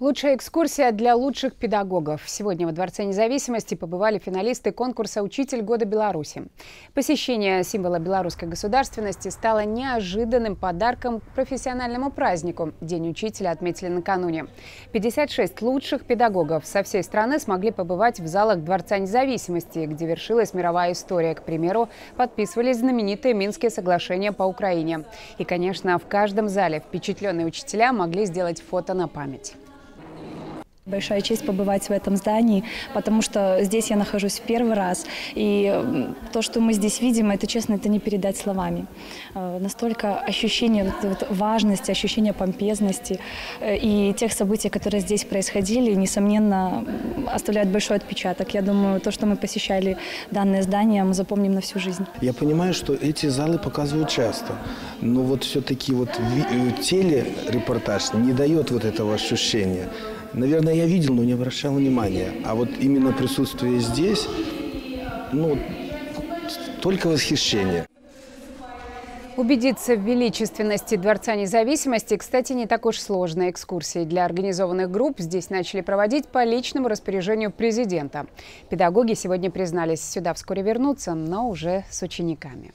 Лучшая экскурсия для лучших педагогов. Сегодня во Дворце Независимости побывали финалисты конкурса «Учитель года Беларуси». Посещение символа белорусской государственности стало неожиданным подарком к профессиональному празднику. День учителя отметили накануне. 56 лучших педагогов со всей страны смогли побывать в залах Дворца Независимости, где вершилась мировая история. К примеру, подписывались знаменитые Минские соглашения по Украине. И, конечно, в каждом зале впечатленные учителя могли сделать фото на память. Большая честь побывать в этом здании, потому что здесь я нахожусь в первый раз. И то, что мы здесь видим, это, честно, это не передать словами. Настолько ощущение важности, ощущение помпезности и тех событий, которые здесь происходили, несомненно, оставляют большой отпечаток. Я думаю, то, что мы посещали данное здание, мы запомним на всю жизнь. Я понимаю, что эти залы показывают часто, но вот все-таки вот телерепортаж не дает вот этого ощущения. Наверное, я видел, но не обращал внимания. А вот именно присутствие здесь, ну, только восхищение. Убедиться в величественности Дворца Независимости, кстати, не так уж сложно. Экскурсии для организованных групп здесь начали проводить по личному распоряжению президента. Педагоги сегодня признались, сюда вскоре вернутся, но уже с учениками.